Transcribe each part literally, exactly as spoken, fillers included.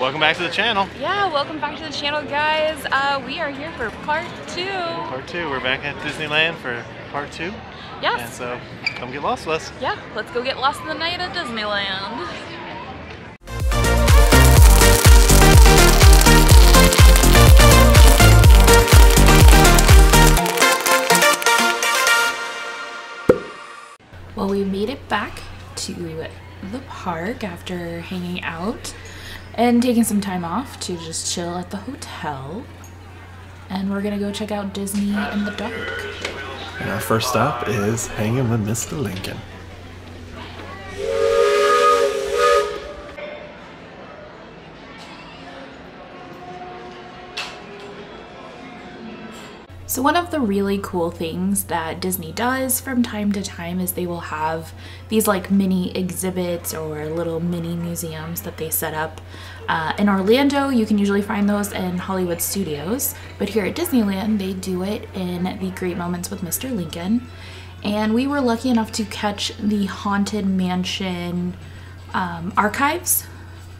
Welcome back to the channel. Yeah, welcome back to the channel, guys. Uh, we are here for part two. Part two. We're back at Disneyland for part two. Yes. And so come get lost with us. Yeah, let's go get lost in the night at Disneyland. Well, we made it back to the park after hanging out and taking some time off to just chill at the hotel. And we're gonna go check out Disney in the Dark. And our first stop is hanging with Mister Lincoln. So one of the really cool things that Disney does from time to time is they will have these like mini exhibits or little mini museums that they set up. Uh, in Orlando, you can usually find those in Hollywood Studios, but here at Disneyland, they do it in the Great Moments with Mister Lincoln. And we were lucky enough to catch the Haunted Mansion um, archives.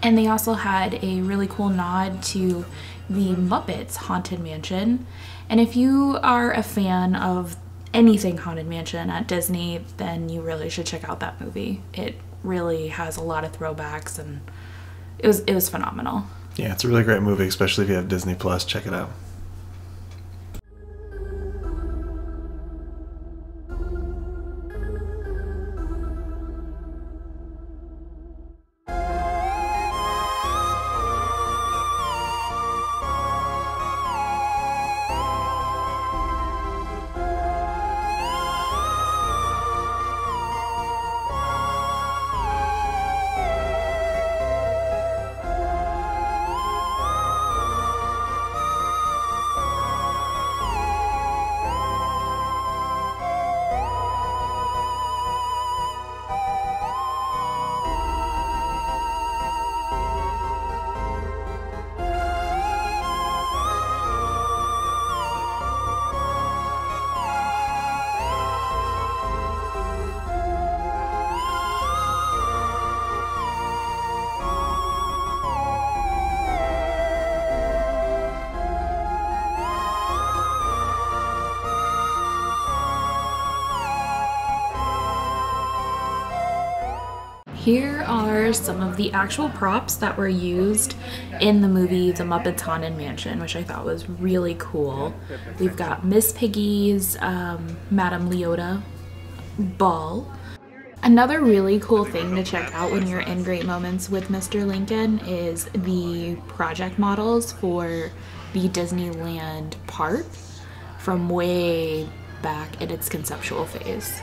And they also had a really cool nod to the Muppets Haunted Mansion. And if you are a fan of anything Haunted Mansion at Disney, then you really should check out that movie. It really has a lot of throwbacks, and it was it was phenomenal. Yeah, it's a really great movie, especially if you have Disney Plus. Check it out. Here are some of the actual props that were used in the movie The Muppets Haunted Mansion, which I thought was really cool. We've got Miss Piggy's um, Madame Leota ball. Another really cool thing to check out when you're in Great Moments with Mister Lincoln is the project models for the Disneyland park from way back in its conceptual phase.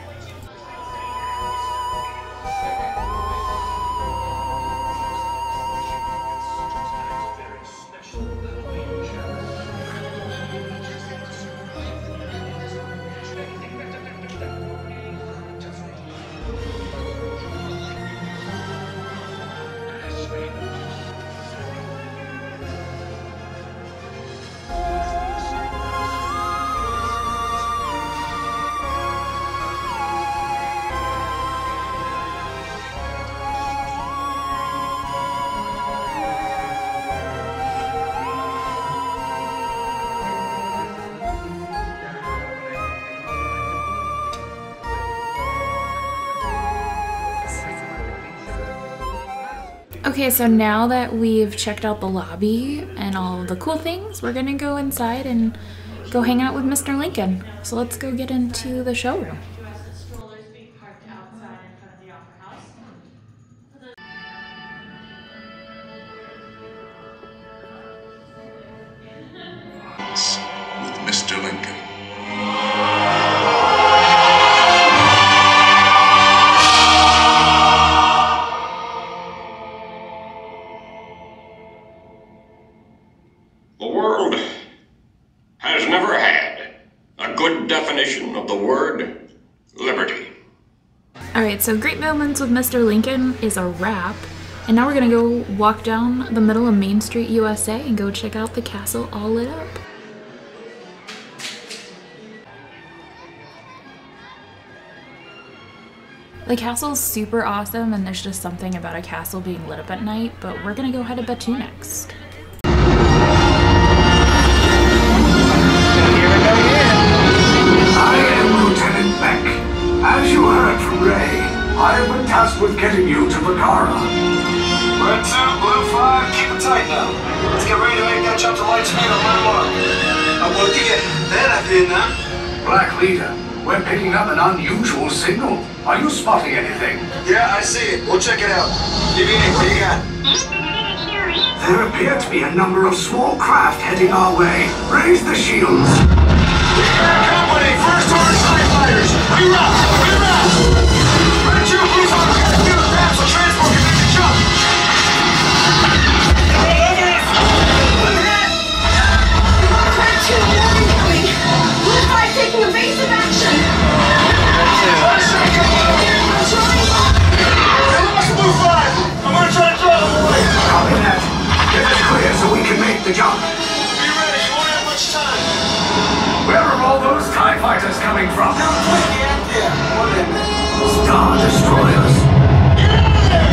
Okay, so now that we've checked out the lobby and all the cool things, we're gonna go inside and go hang out with Mister Lincoln. So let's go get into the showroom. With Mister Lincoln. So Great Moments with Mister Lincoln is a wrap, and now we're gonna go walk down the middle of Main Street U S A and go check out the castle all lit up. The castle's super awesome and there's just something about a castle being lit up at night, but we're gonna go head to Batuu next. As you heard from Ray, I have been tasked with getting you to Bakara. Red two, blue five, keep it tight now. Let's get ready to make that jump to light speed on my mark. I will get that I did now. Black Leader, we're picking up an unusual signal. Are you spotting anything? Yeah, I see it. We'll check it out. Davini, what do you got? There appear to be a number of small craft heading our way. Raise the shields. We got company, First Order TIE Fighters. Reroute! Be ready, you won't have much time. Where are all those TIE Fighters coming from? Down the way, yeah. Yeah, one minute. Star Destroyers. Yeah.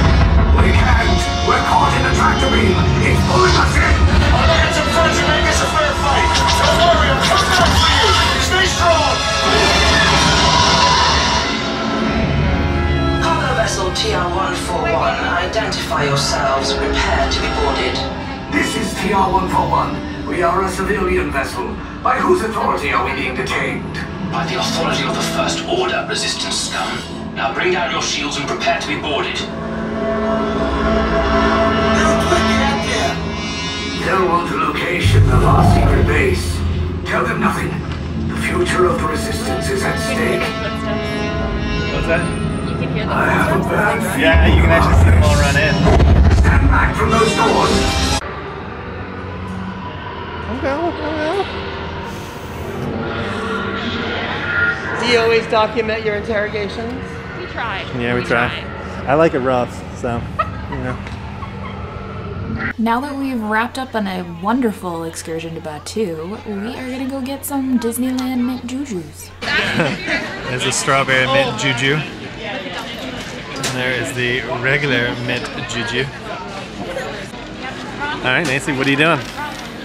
We can't. We're caught in a tractor beam. It's pulling us in. I'll get some friends to make this a fair fight. Don't worry, I'm coming up for you. Stay strong. Cargo vessel T R one forty-one, identify yourselves. Prepare to be boarded. This is T R one forty-one. We are a civilian vessel. By whose authority are we being detained? By the authority of the First Order, Resistance scum. Now bring down your shields and prepare to be boarded. They'll want the location of our secret base. Tell them nothing. The future of the Resistance is at stake. What's that? You can hear the I have a bad feeling. Yeah, you can actually see them all run in. Stand back from those doors. Do you always document your interrogations? We try. Yeah, we, we try. try. I like it rough, so, you know. Now that we've wrapped up on a wonderful excursion to Batuu, we are gonna go get some Disneyland mint jujus. There's a strawberry mint juju. And there is the regular mint juju. All right, Nancy, what are you doing?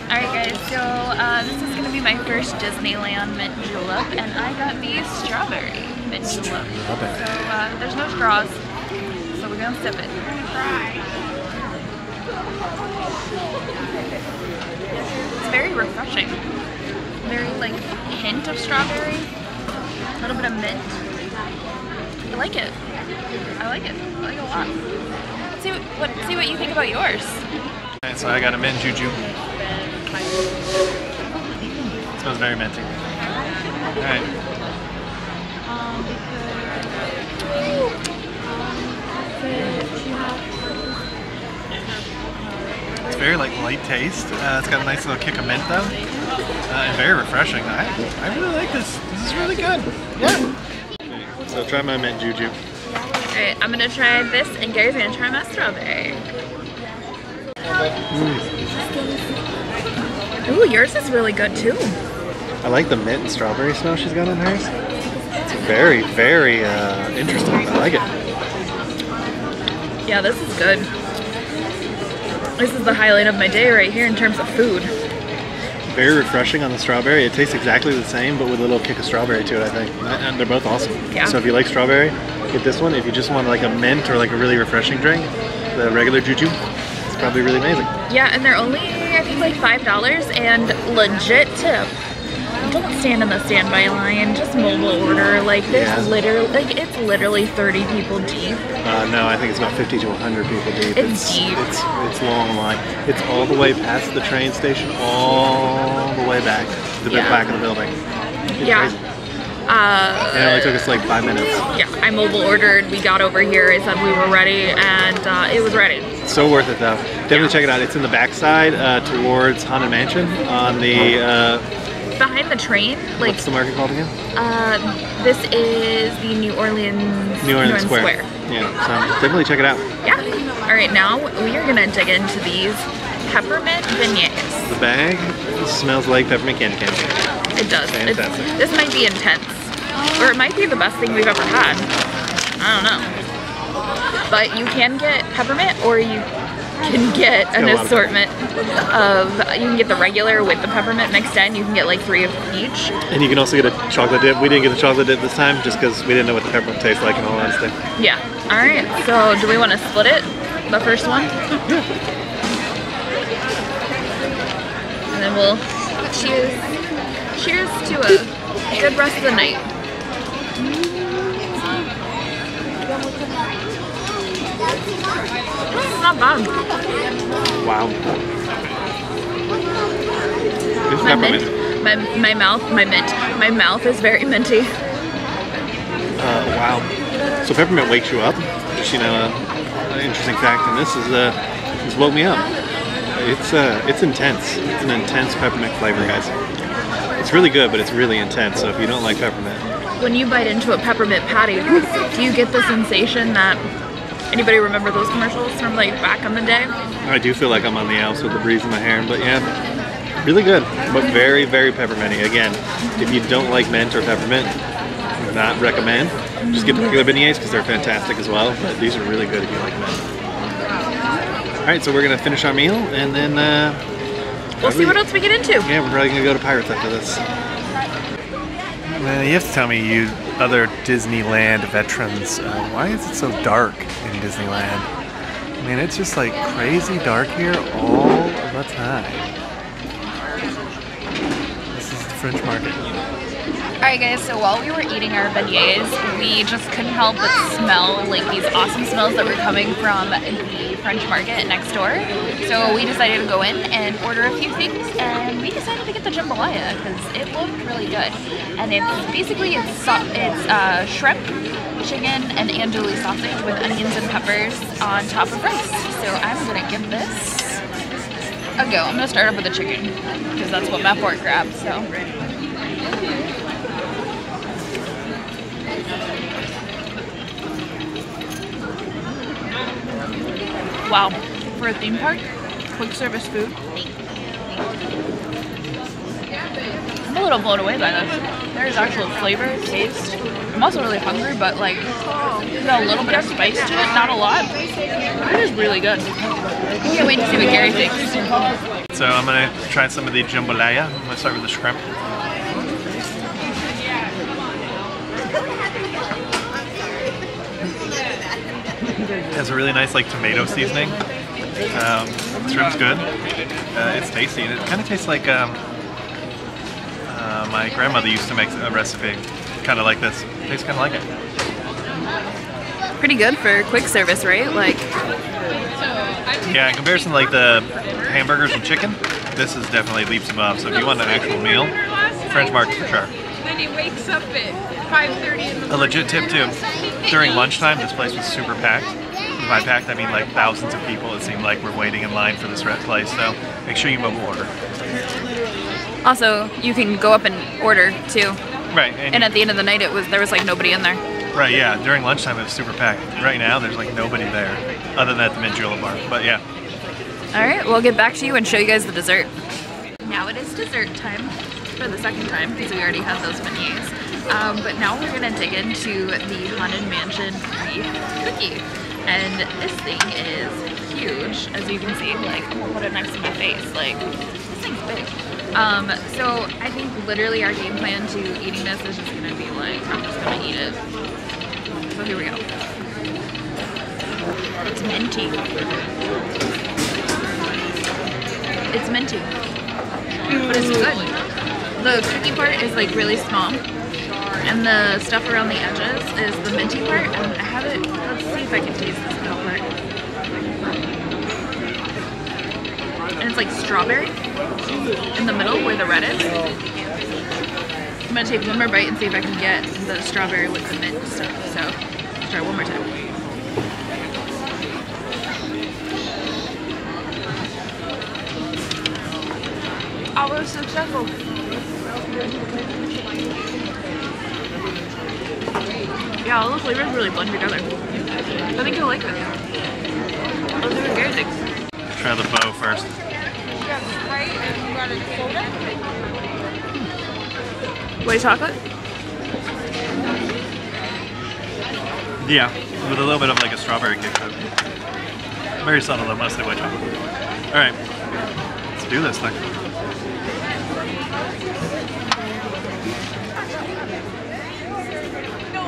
Alright guys, so uh, this is going to be my first Disneyland mint julep, and I got the strawberry mint julep. So uh, there's no straws, so we're going to sip it. We're going to try. It's very refreshing. Very like hint of strawberry, a little bit of mint. I like it. I like it. I like it a lot. Let's see what, see what you think about yours. Alright, so I got a mint juju. It smells very minty. Alright. It's very like light taste. Uh, it's got a nice little kick of mint though. Uh, and very refreshing. I, I really like this. This is really good. Yeah. Okay, so try my mint juju. Alright, I'm gonna try this and Gary's gonna try my strawberry. Mm. Ooh, yours is really good too. I like the mint and strawberry smell she's got on hers. It's very, very uh, interesting. I like it. Yeah, this is good. This is the highlight of my day right here in terms of food. Very refreshing on the strawberry. It tastes exactly the same, but with a little kick of strawberry to it, I think. And they're both awesome. Yeah. So if you like strawberry, get this one. If you just want like a mint or like a really refreshing drink, the regular juju, it's probably really amazing. Yeah, and they're only like five dollars and legit tip. Don't stand in the standby line, just mobile order. Like there's yeah. literally like it's literally thirty people deep. Uh, no, I think it's about fifty to a hundred people deep. It's, it's deep. It's, it's long line. It's all the way past the train station, all the way back to the yeah. back of the building. It's yeah. Crazy. Uh, and it only took us like five minutes. Yeah, I mobile ordered. We got over here. I said we were ready, and uh, it was ready. So worth it though. Definitely yeah. check it out. It's in the backside uh, towards Haunted Mansion on the uh, behind the train. Like what's the market called again? Uh, this is the New Orleans New Orleans, New Orleans Square. Square. Yeah, so definitely check it out. Yeah. All right, now we are gonna dig into these peppermint beignets. The bag smells like peppermint candy candy. It does. Fantastic. It's, this might be intense. Or it might be the best thing we've ever had. I don't know. But you can get peppermint, or you can get an assortment of, you can get the regular with the peppermint mixed in. You can get like three of each. And you can also get a chocolate dip. We didn't get the chocolate dip this time just because we didn't know what the peppermint tastes like, in all honesty. Yeah. All right. So do we want to split it? The first one? Yeah. And then we'll cheers. Cheers to a good rest of the night. It's not bad. Wow. It's my, mint, my my mouth, my mint, my mouth is very minty. Uh, wow. So peppermint wakes you up. Just, you know, uh, an interesting fact. And this is uh, this woke me up. It's uh, it's intense. It's an intense peppermint flavor, guys. It's really good, but it's really intense. So if you don't like peppermint. When you bite into a peppermint patty, do you get the sensation that, anybody remember those commercials from like back in the day? I do feel like I'm on the Alps with the breeze in my hair, but yeah, really good, but very, very pepperminty. Again, if you don't like mint or peppermint, I would not recommend. Just get the regular beignets because they're fantastic as well, but these are really good if you like mint. All right, so we're gonna finish our meal and then uh, we'll see what else we get into. Yeah, we're probably gonna go to Pirates after this. Man, you have to tell me, you other Disneyland veterans, uh, why is it so dark in Disneyland? I mean, it's just like crazy dark here all the time. This is the French Market. Alright guys, so while we were eating our beignets, we just couldn't help but smell like these awesome smells that were coming from the French Market next door. So we decided to go in and order a few things, and we decided to get the jambalaya because it looked really good. And it's basically it's so it's uh, shrimp, chicken, and andouille sausage with onions and peppers on top of rice. So I'm gonna give this a go. I'm gonna start up with the chicken because that's what Matt Bork grabbed. So. Wow, for a theme park, quick service food. I'm a little blown away by this. There's actual flavor, taste. I'm also really hungry, but like, there's a little bit of spice to it, not a lot. It is really good. I can't wait to see what Gary thinks. So I'm gonna try some of the jambalaya. I'm gonna start with the shrimp. It has a really nice like tomato seasoning. Um, shrimp's good. Uh, it's tasty. It kind of tastes like um, uh, my grandmother used to make a recipe, kind of like this. It tastes kind of like it. Pretty good for quick service, right? Like. Yeah, in comparison to like the hamburgers and chicken, this is definitely leaps above. So if you want an actual meal, French Market for sure. Then he wakes up at five thirty in the morning. A legit tip too. During lunchtime, this place was super packed. By packed, I mean like thousands of people. It seemed like we're waiting in line for this red place. So make sure you mobile order. Also, you can go up and order too. Right. And, and at the end of the night, it was there was like nobody in there. Right. Yeah. During lunchtime, it was super packed. Right now, there's like nobody there, other than at the Mandrula bar. But yeah. All right. We'll get back to you and show you guys the dessert. Now it is dessert time. For the second time because we already had those menus. Um, but now we're gonna dig into the Haunted Mansion cookie. And this thing is huge, as you can see. Like, oh, put it next to my face. Like, this thing's big. Um, so I think literally our game plan to eating this is just gonna be like, I'm just gonna eat it. So here we go. It's minty. It's minty. But it's good. The cookie part is like really small, and the stuff around the edges is the minty part, and I have it, let's see if I can taste this middle part. And it's like strawberry in the middle where the red is. I'm gonna take one more bite and see if I can get the strawberry with the mint stuff, so let's try one more time. I was successful. Yeah, all the flavors really blend together. I think you'll like this. Those are good things. Try the bow first. White chocolate? Yeah, with a little bit of like a strawberry kick. Very subtle though, mostly white chocolate. Alright, let's do this thing.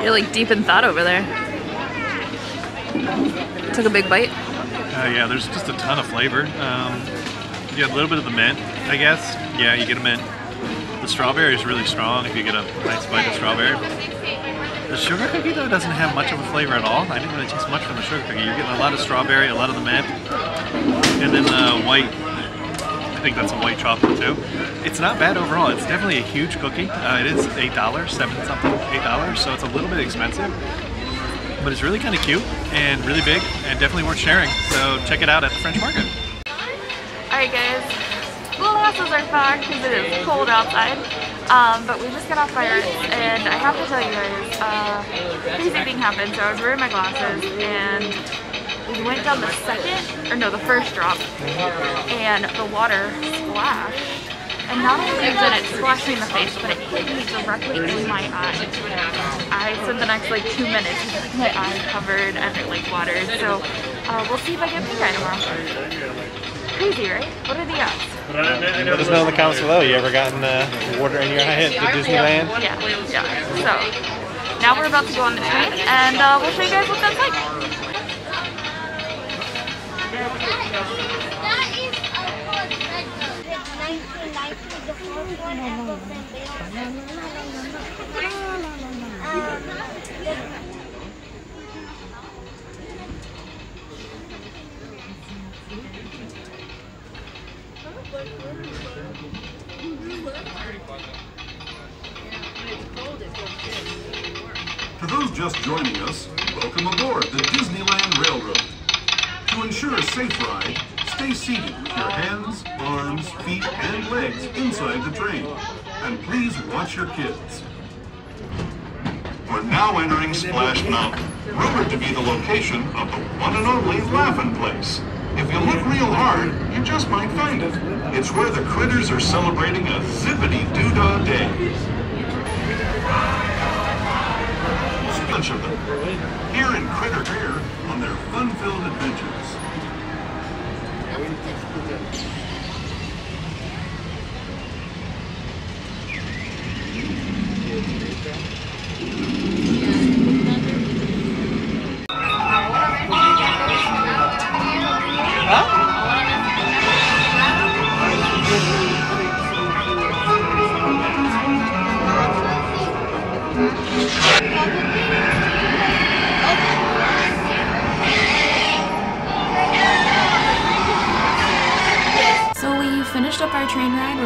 You're like deep in thought over there. Took a big bite. Uh, yeah, there's just a ton of flavor. Um, you get a little bit of the mint, I guess. Yeah, you get a mint. The strawberry is really strong if you get a nice bite of strawberry. The sugar cookie though doesn't have much of a flavor at all. I didn't really taste much from the sugar cookie. You're getting a lot of strawberry, a lot of the mint, and then the white, I think that's a white chocolate too. It's not bad overall. It's definitely a huge cookie. Uh, it is eight dollars, seven something, eight dollars, so it's a little bit expensive. But it's really kind of cute and really big and definitely worth sharing. So check it out at the French Market. Alright guys, glasses are fogged because it is cold outside. Um, but we just got off Pirates, and I have to tell you guys, uh, crazy thing happened. So I was wearing my glasses, and we went down the second, or no, the first drop, and the water splashed. And not only did it splash me in the face, but it hit me directly in my eye. I spent the next like two minutes with my eye covered under like water. So uh, we'll see if I get pink eye tomorrow. Crazy, right? What are the odds? Let us know in the comments below. You ever gotten uh, water in your eye at Disneyland? Yeah, yeah. So now we're about to go on the train, and uh, we'll show you guys what that's like. To those just joining us, welcome aboard the Disneyland Railroad. To ensure a safe ride, stay seated with your hands, arms, feet, and legs inside the train. And please watch your kids. We're now entering Splash Mountain, rumored to be the location of the one and only Laughing Place. If you look real hard, you just might find it. It's where the critters are celebrating a zippity-doo-dah day. There's a bunch of them, here in Critter Care, on their fun-filled adventures.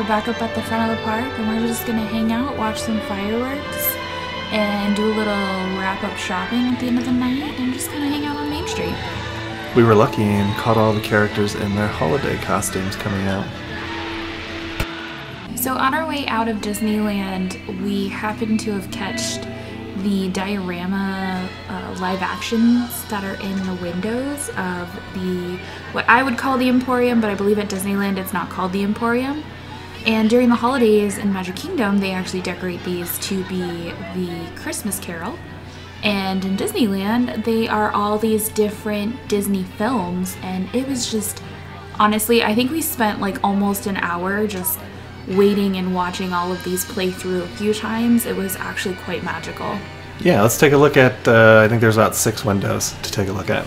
Back up at the front of the park, and we're just gonna hang out, watch some fireworks, and do a little wrap-up shopping at the end of the night, and just kind of hang out on Main Street. We were lucky and caught all the characters in their holiday costumes coming out. So on our way out of Disneyland, we happened to have catched the diorama uh, live actions that are in the windows of the, what I would call the Emporium, but I believe at Disneyland it's not called the Emporium. And during the holidays in Magic Kingdom, they actually decorate these to be the Christmas Carol. And in Disneyland, they are all these different Disney films. And it was just, honestly, I think we spent like almost an hour just waiting and watching all of these play through a few times. It was actually quite magical. Yeah, let's take a look at, uh, I think there's about six windows to take a look at.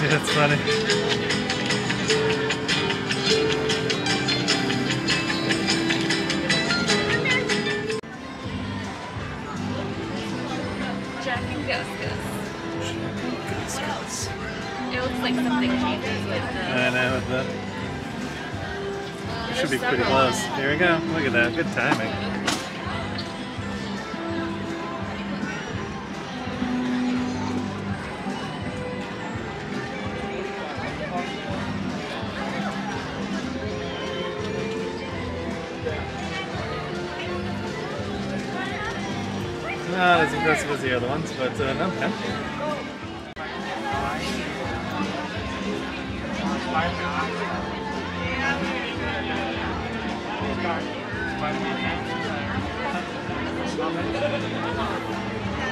see, that's funny. Jack and Gus Gus. It looks like something changes with the... I know, with the... It should be pretty close. Here we go. Look at that. Good timing. Not as impressive as the other ones, but uh, no, okay.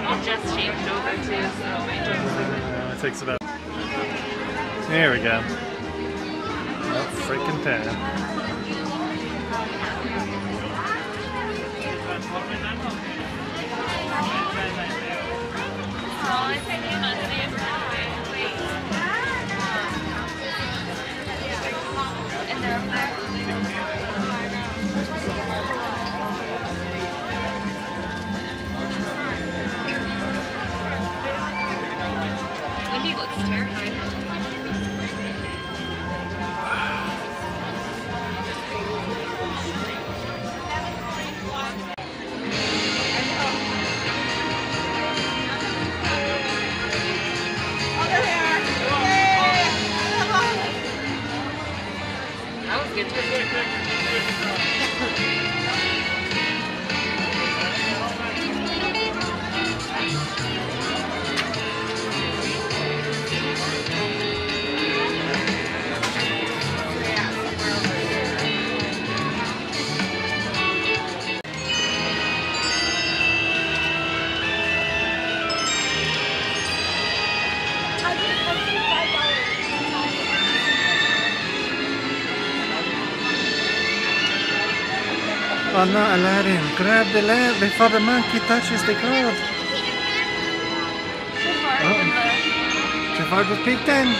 It just changed over to, so I don't know. It takes about... There we go. About freaking time. Wendy looks terrified. Oh no, Aladdin, grab the lamp before the monkey touches the gold. Jafar was picked in.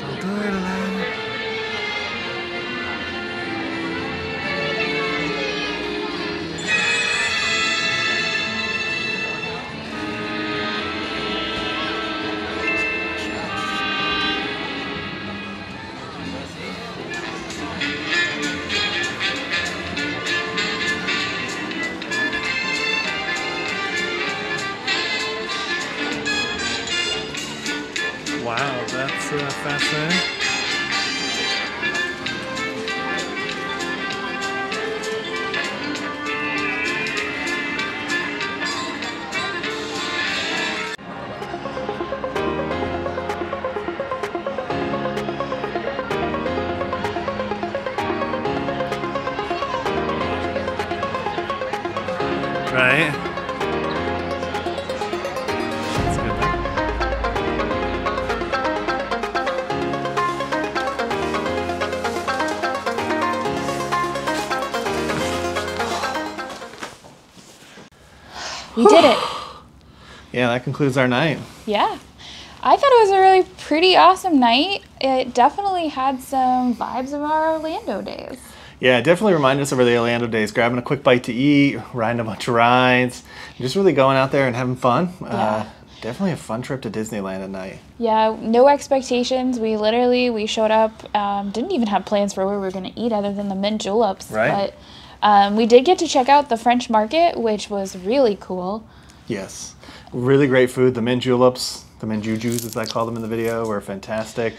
Don't do it, Aladdin. Wow, that's uh, fascinating. Right? That's good. We did it. Yeah, that concludes our night. Yeah. I thought it was a really pretty awesome night. It definitely had some vibes of our Orlando days. Yeah, it definitely reminded us of the Orlando days. Grabbing a quick bite to eat, riding a bunch of rides, just really going out there and having fun. Yeah. Uh, definitely a fun trip to Disneyland at night. Yeah, no expectations. We literally, we showed up, um, didn't even have plans for where we were going to eat other than the mint juleps. Right. But Um, we did get to check out the French Market, which was really cool. Yes. Really great food. The mint juleps, the mint jujus, as I call them in the video, were fantastic.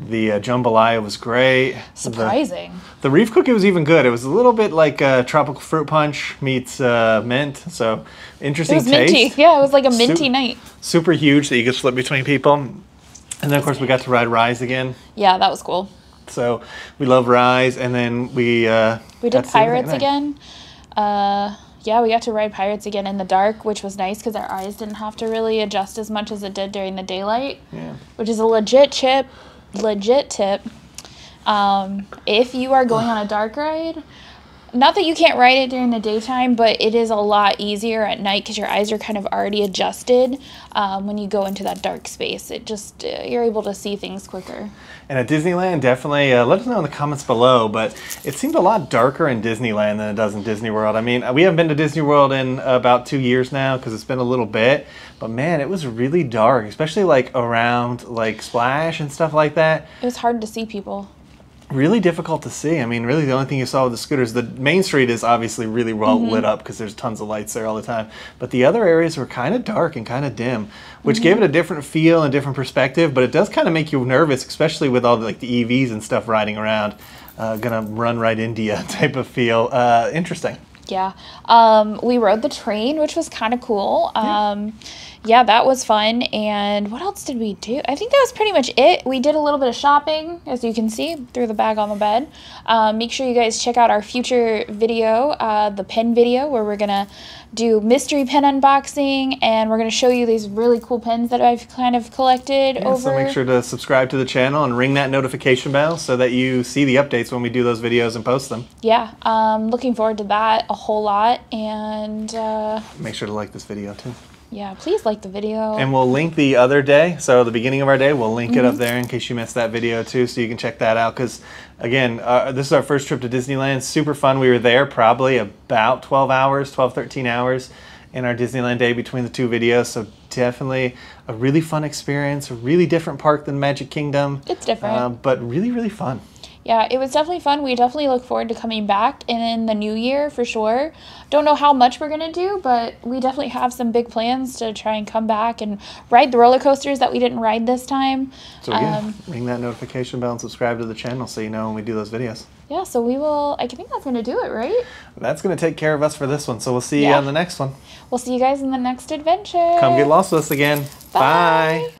The uh, jambalaya was great. Surprising. The, the reef cookie was even good. It was a little bit like uh, tropical fruit punch meets uh, mint, so interesting taste. It was minty. Yeah, it was like a minty super, night. Super huge that you could flip between people. And then, of course, we got to ride Rise again. Yeah, that was cool. So we love Rise, and then we uh, we did Pirates again. Uh, yeah, we got to ride Pirates again in the dark, which was nice because our eyes didn't have to really adjust as much as it did during the daylight. Yeah, which is a legit tip. Legit tip. Um, if you are going on a dark ride, Not that you can't ride it during the daytime, but it is a lot easier at night because your eyes are kind of already adjusted um, when you go into that dark space. It just, uh, you're able to see things quicker. And at Disneyland, definitely uh, let us know in the comments below, but it seemed a lot darker in Disneyland than it does in Disney World. I mean, we haven't been to Disney World in about two years now because it's been a little bit, but man, it was really dark, especially like around like Splash and stuff like that. It was hard to see people. Really difficult to see. I mean, really the only thing you saw with the scooters, the Main Street is obviously really well mm-hmm. lit up because there's tons of lights there all the time. But the other areas were kind of dark and kind of dim, which mm-hmm. gave it a different feel and different perspective. But it does kind of make you nervous, especially with all the, like the E Vs and stuff riding around. Uh, gonna run right into you type of feel. Uh, interesting. Yeah. Um, we rode the train, which was kind of cool. Um, yeah. yeah, that was fun. And what else did we do? I think that was pretty much it. We did a little bit of shopping, as you can see, threw the bag on the bed. Um, make sure you guys check out our future video, uh, the pen video, where we're going to do mystery pen unboxing. And we're going to show you these really cool pens that I've kind of collected yeah, over. So make sure to subscribe to the channel and ring that notification bell so that you see the updates when we do those videos and post them. Yeah, um, looking forward to that a whole lot. And uh, make sure to like this video too. Yeah, please like the video. And we'll link the other day. So the beginning of our day, we'll link mm-hmm. it up there in case you missed that video too. So you can check that out. Because again, uh, this is our first trip to Disneyland. Super fun. We were there probably about twelve hours, twelve, thirteen hours in our Disneyland day between the two videos. So definitely a really fun experience. A really different park than Magic Kingdom. It's different. Uh, but really, really fun. Yeah, it was definitely fun. We definitely look forward to coming back in the new year for sure. Don't know how much we're going to do, but we definitely have some big plans to try and come back and ride the roller coasters that we didn't ride this time. So yeah, um, ring that notification bell and subscribe to the channel so you know when we do those videos. Yeah, so we will, I think that's going to do it, right? That's going to take care of us for this one, so we'll see yeah. you on the next one. We'll see you guys in the next adventure. Come get lost with us again. Bye. Bye.